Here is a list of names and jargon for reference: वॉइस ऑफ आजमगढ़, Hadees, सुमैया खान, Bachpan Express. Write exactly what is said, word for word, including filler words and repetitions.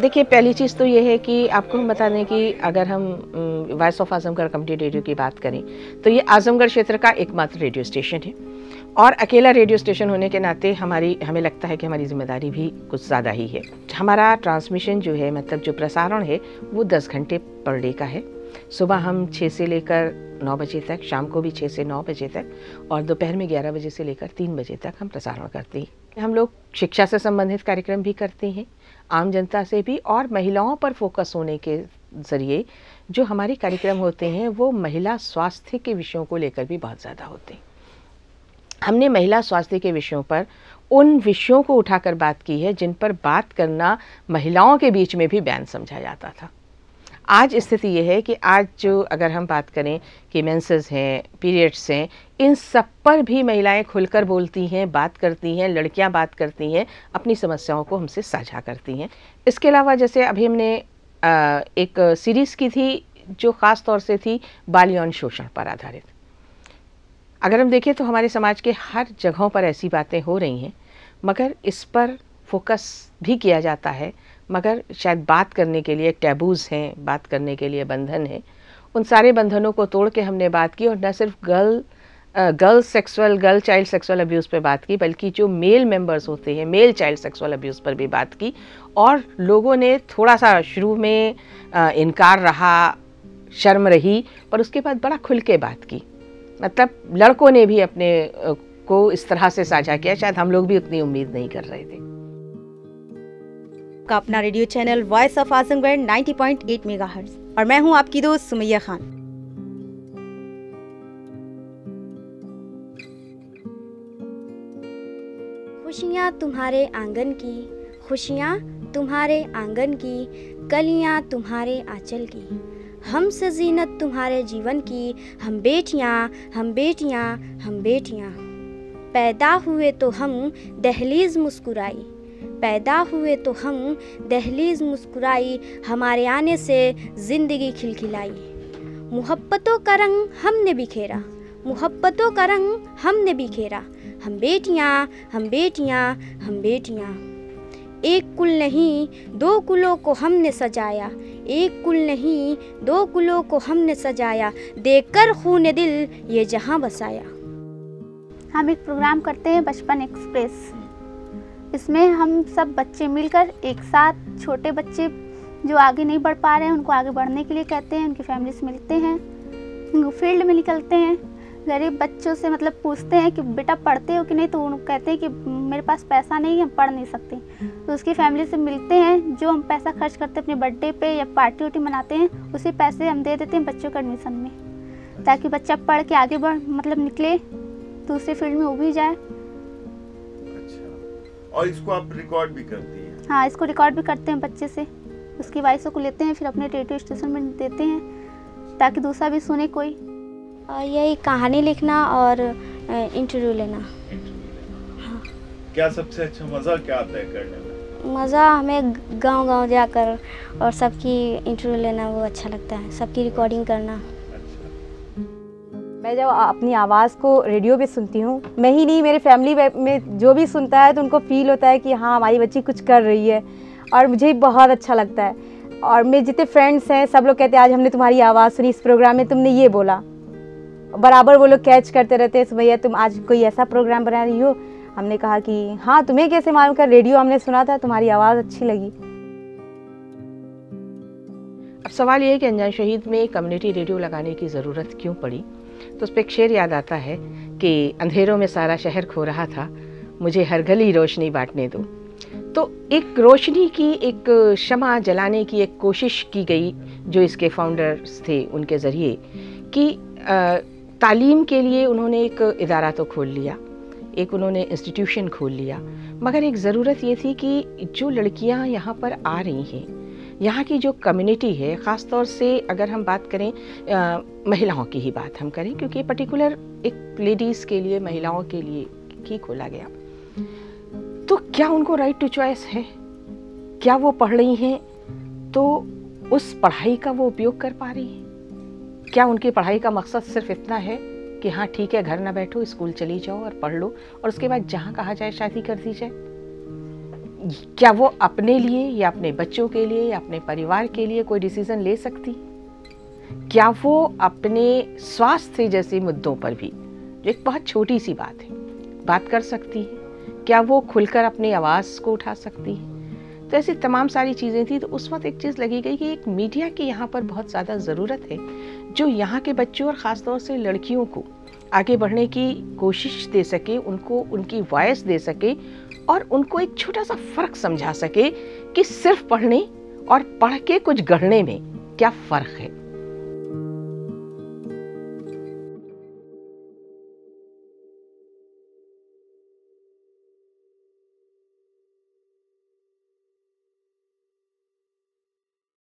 देखिए, पहली चीज़ तो ये है कि आपको हम बता दें कि अगर हम वॉइस ऑफ आजमगढ़ community radio की बात करें तो ये आजमगढ़ क्षेत्र का एकमात्र रेडियो स्टेशन है और अकेला रेडियो स्टेशन होने के नाते हमारी हमें लगता है कि हमारी जिम्मेदारी भी कुछ ज़्यादा ही है। हमारा ट्रांसमिशन जो है, मतलब जो प्रसारण है, वो दस घंटे पर डे का है। सुबह हम छः से लेकर नौ बजे तक, शाम को भी छः से नौ बजे तक और दोपहर में ग्यारह बजे से लेकर तीन बजे तक हम प्रसारण करते हैं। हम लोग शिक्षा से संबंधित कार्यक्रम भी करते हैं, आम जनता से भी, और महिलाओं पर फोकस होने के ज़रिए जो हमारे कार्यक्रम होते हैं वो महिला स्वास्थ्य के विषयों को लेकर भी बहुत ज़्यादा होते हैं। हमने महिला स्वास्थ्य के विषयों पर उन विषयों को उठाकर बात की है जिन पर बात करना महिलाओं के बीच में भी बैन समझा जाता था। आज स्थिति ये है कि आज जो अगर हम बात करें कि मेंसेस हैं, पीरियड्स हैं, इन सब पर भी महिलाएं खुलकर बोलती हैं, बात करती हैं, लड़कियां बात करती हैं, अपनी समस्याओं को हमसे साझा करती हैं। इसके अलावा जैसे अभी हमने एक सीरीज़ की थी जो ख़ास तौर से थी बाल यौन शोषण पर आधारित। अगर हम देखें तो हमारे समाज के हर जगहों पर ऐसी बातें हो रही हैं, मगर इस पर फोकस भी किया जाता है, मगर शायद बात करने के लिए टैबूज़ हैं, बात करने के लिए बंधन हैं। उन सारे बंधनों को तोड़ के हमने बात की और न सिर्फ girl girl sexual girl child sexual abuse पर बात की, बल्कि जो मेल मेंबर्स होते हैं मेल चाइल्ड सेक्सुअल अब्यूज़ पर भी बात की। और लोगों ने थोड़ा सा शुरू में आ, इनकार रहा, शर्म रही, पर उसके बाद बड़ा खुल के बात की। मतलब लड़कों ने भी अपने को इस तरह से साझा किया, शायद हम लोग भी उतनी उम्मीद नहीं कर रहे थे। का अपना radio channel वॉइस ऑफ आजमगढ़ नब्बे पॉइंट आठ मेगाहर्ट्ज़ और मैं हूं आपकी दोस्त सुमैया खान। खुशियाँ तुम्हारे आंगन की, खुशियाँ तुम्हारे आंगन की, कलियाँ तुम्हारे आंचल की, हमसे जीनत तुम्हारे जीवन की, हम बेटियाँ हम बेटियाँ हम बेटियाँ, पैदा हुए तो हम दहलीज मुस्कुराई, पैदा हुए तो हम दहलीज मुस्कुराई, हमारे आने से ज़िंदगी खिलखिलाई, मोहब्बतों का रंग हमने बिखेरा, मोहब्बतों का रंग हमने बिखेरा, हम बेटियाँ हम बेटियाँ हम बेटियाँ, एक कुल नहीं दो कुलों को हमने सजाया, एक कुल नहीं दो कुलों को हमने सजाया, देखकर खून दिल ये जहाँ बसाया। हम एक प्रोग्राम करते हैं बचपन एक्सप्रेस, इसमें हम सब बच्चे मिलकर एक साथ छोटे बच्चे जो आगे नहीं बढ़ पा रहे हैं उनको आगे बढ़ने के लिए कहते हैं, उनकी फैमिली से मिलते हैं, फील्ड में निकलते हैं, गरीब बच्चों से मतलब पूछते हैं कि बेटा पढ़ते हो कि नहीं, तो उनको कहते हैं कि मेरे पास पैसा नहीं है, पढ़ नहीं सकते, तो उसकी फैमिली से मिलते हैं, जो हम पैसा खर्च करते हैं अपने बर्थडे पे या पार्टी वार्टी मनाते हैं उसी पैसे हम दे देते हैं बच्चों के एडमिशन में, ताकि बच्चा पढ़ के आगे बढ़ मतलब निकले, दूसरे फील्ड में वो भी जाए। और इसको आप रिकॉर्ड भी करती हैं? हाँ, इसको रिकॉर्ड भी करते हैं, बच्चे से उसकी वॉइसों को लेते हैं, फिर अपने रेडियो स्टेशन में देते हैं ताकि दूसरा भी सुने कोई। और यही कहानी लिखना और इंटरव्यू लेना। हाँ। क्या सबसे अच्छा मज़ा क्या आता है करने में? मज़ा हमें गांव-गांव जाकर और सबकी इंटरव्यू लेना वो अच्छा लगता है, सबकी रिकॉर्डिंग करना। मैं जब अपनी आवाज़ को रेडियो पे सुनती हूँ, मैं ही नहीं मेरे फैमिली में जो भी सुनता है तो उनको फील होता है कि हाँ हमारी बच्ची कुछ कर रही है, और मुझे बहुत अच्छा लगता है। और मेरे जितने फ्रेंड्स हैं सब लोग कहते हैं आज हमने तुम्हारी आवाज़ सुनी इस प्रोग्राम में, तुमने ये बोला, बराबर वो लोग कैच करते रहते हैं, भैया तुम आज कोई ऐसा प्रोग्राम बना रही हो। हमने कहा कि हाँ तुम्हें कैसे मालूम, कर रेडियो हमने सुना था, तुम्हारी आवाज़ अच्छी लगी। अब सवाल ये है कि अंजान शहीद में कम्युनिटी रेडियो लगाने की ज़रूरत क्यों पड़ी, तो उस पर एक शेर याद आता है कि अंधेरों में सारा शहर खो रहा था, मुझे हर गली रोशनी बांटने दो। तो एक रोशनी की, एक शमा जलाने की एक कोशिश की गई जो इसके फाउंडर्स थे उनके ज़रिए, कि तालीम के लिए उन्होंने एक इदारा तो खोल लिया, एक उन्होंने इंस्टीट्यूशन खोल लिया, मगर एक ज़रूरत ये थी कि जो लड़कियां यहाँ पर आ रही हैं, यहाँ की जो कम्युनिटी है, ख़ास तौर से अगर हम बात करें आ, महिलाओं की ही बात हम करें, क्योंकि पर्टिकुलर एक लेडीज़ के लिए, महिलाओं के लिए ही खोला गया, तो क्या उनको राइट टू चॉइस है, क्या वो पढ़ रही हैं तो उस पढ़ाई का वो उपयोग कर पा रही हैं, क्या उनकी पढ़ाई का मकसद सिर्फ इतना है कि हाँ ठीक है, घर ना बैठो, स्कूल चली जाओ और पढ़ लो, और उसके बाद जहाँ कहा जाए शादी कर दी जाए। क्या वो अपने लिए या अपने बच्चों के लिए या अपने परिवार के लिए कोई डिसीजन ले सकती? क्या वो अपने स्वास्थ्य जैसे मुद्दों पर भी, जो एक बहुत छोटी सी बात है, बात कर सकती है? क्या वो खुलकर अपनी आवाज़ को उठा सकती है? तो ऐसी तमाम सारी चीज़ें थी। तो उस वक्त एक चीज़ लगी गई कि एक मीडिया की यहाँ पर बहुत ज़्यादा ज़रूरत है, जो यहाँ के बच्चों और ख़ासतौर से लड़कियों को आगे बढ़ने की कोशिश दे सके, उनको उनकी वॉइस दे सके और उनको एक छोटा सा फ़र्क समझा सके कि सिर्फ पढ़ने और पढ़ के कुछ गढ़ने में क्या फ़र्क है।